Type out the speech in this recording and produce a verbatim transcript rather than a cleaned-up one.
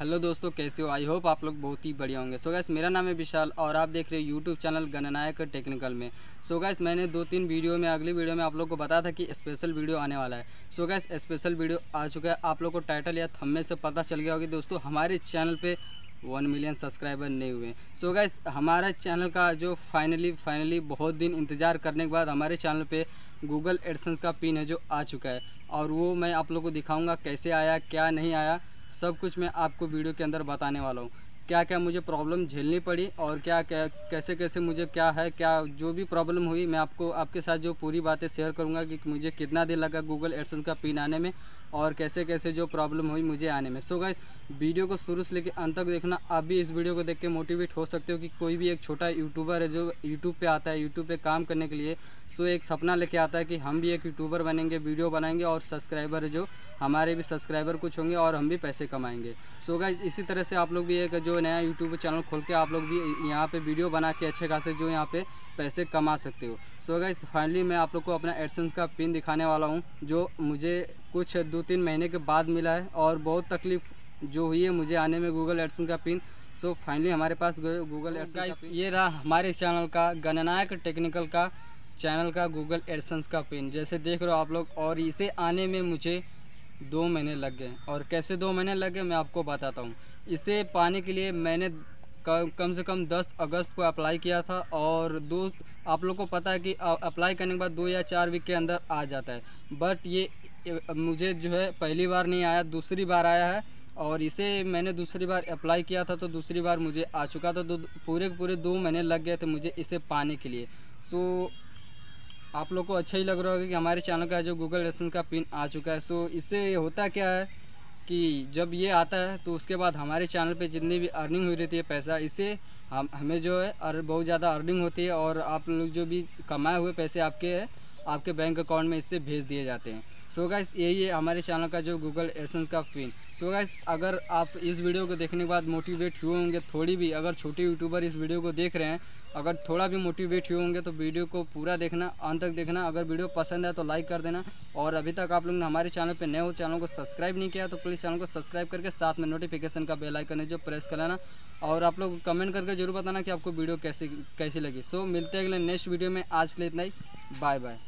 Hello दोस्तों, कैसे हो? आई होप आप लोग बहुत ही बढ़िया होंगे। सो गाइस, मेरा नाम है विशाल और आप देख रहे हो यूट्यूब चैनल गणनायक टेक्निकल में। सो गाइस, मैंने दो तीन वीडियो में अगली वीडियो में आप लोग को बताया था कि स्पेशल वीडियो आने वाला है। सो गाइस, स्पेशल वीडियो आ चुका है। आप लोग को टाइटल या थंबनेल से पता चल गया होगा दोस्तों, हमारे चैनल पर वन मिलियन सब्सक्राइबर नहीं हुए। सो गाइस, हमारा चैनल का जो फाइनली फाइनली बहुत दिन इंतज़ार करने के बाद हमारे चैनल पे गूगल एडसेंस का पिन है जो आ चुका है, और वो मैं आप लोगों को दिखाऊंगा कैसे आया, क्या नहीं आया, सब कुछ मैं आपको वीडियो के अंदर बताने वाला हूँ। क्या क्या मुझे प्रॉब्लम झेलनी पड़ी और क्या क्या कैसे कैसे मुझे क्या है क्या जो भी प्रॉब्लम हुई, मैं आपको आपके साथ जो पूरी बातें शेयर करूँगा कि मुझे कितना देर लगा गूगल एडसेंस का पिन आने में और कैसे कैसे जो प्रॉब्लम हुई मुझे आने में। सो गाइस, वीडियो को शुरू से लेकर अंत तक देखना। आप भी इस वीडियो को देख के मोटिवेट हो सकते हो कि कोई भी एक छोटा यूट्यूबर है जो यूट्यूब पे आता है, यूट्यूब पे काम करने के लिए सो एक सपना लेके आता है कि हम भी एक यूट्यूबर बनेंगे, वीडियो बनाएंगे और सब्सक्राइबर जो हमारे भी सब्सक्राइबर कुछ होंगे और हम भी पैसे कमाएंगे। सो गाइस, इसी तरह से आप लोग भी एक जो नया यूट्यूब चैनल खोल के आप लोग भी यहाँ पर वीडियो बना के अच्छे खासे जो यहाँ पर पैसे कमा सकते हो। सो गाइस, फाइनली मैं आप लोग को अपना एडसेंस का पिन दिखाने वाला हूँ जो मुझे कुछ दो तीन महीने के बाद मिला है और बहुत तकलीफ जो हुई है मुझे आने में गूगल एडसेंस का पिन। सो फाइनली हमारे पास गूगल एडसेंस का पिन, ये रहा हमारे चैनल का गणनायक टेक्निकल का चैनल का गूगल एडसेंस का पिन, जैसे देख रहे हो आप लोग। और इसे आने में मुझे दो महीने लग गए, और कैसे दो महीने लग गए मैं आपको बताता हूँ। इसे पाने के लिए मैंने कम से कम दस अगस्त को अप्लाई किया था, और दो आप लोग को पता है कि अप्लाई करने के बाद दो या चार वीक के अंदर आ जाता है, बट ये मुझे जो है पहली बार नहीं आया, दूसरी बार आया है। और इसे मैंने दूसरी बार अप्लाई किया था तो दूसरी बार मुझे आ चुका था, तो पूरे पूरे दो महीने लग गए थे मुझे इसे पाने के लिए। सो आप लोग को अच्छा ही लग रहा होगा कि हमारे चैनल का जो गूगल एडसेंस का पिन आ चुका है। सो इससे होता क्या है कि जब ये आता है तो उसके बाद हमारे चैनल पे जितनी भी अर्निंग हुई रहती है पैसा, इससे हम हमें जो है और बहुत ज़्यादा अर्निंग होती है, और आप लोग जो भी कमाए हुए पैसे आपके आपके बैंक अकाउंट में इससे भेज दिए जाते हैं। सो गाइस, यही है हमारे चैनल का जो गूगल एडसेंस का पिन। सो गाइस, अगर आप इस वीडियो को देखने के बाद मोटिवेट हुए होंगे थोड़ी भी, अगर छोटे यूट्यूबर इस वीडियो को देख रहे हैं अगर थोड़ा भी मोटिवेट हुए होंगे तो वीडियो को पूरा देखना, अंत तक देखना। अगर वीडियो पसंद है तो लाइक कर देना, और अभी तक आप लोग ने हमारे चैनल पे नए हो, चैनल को सब्सक्राइब नहीं किया तो प्लीज़ चैनल को सब्सक्राइब करके साथ में नोटिफिकेशन का बेल आइकन है जो प्रेस कर लेना, और आप लोग कमेंट करके जरूर बताना कि आपको वीडियो कैसी कैसी लगी। सो मिलते हैं अगले नेक्स्ट वीडियो में। आज के लिए इतना ही, बाय बाय।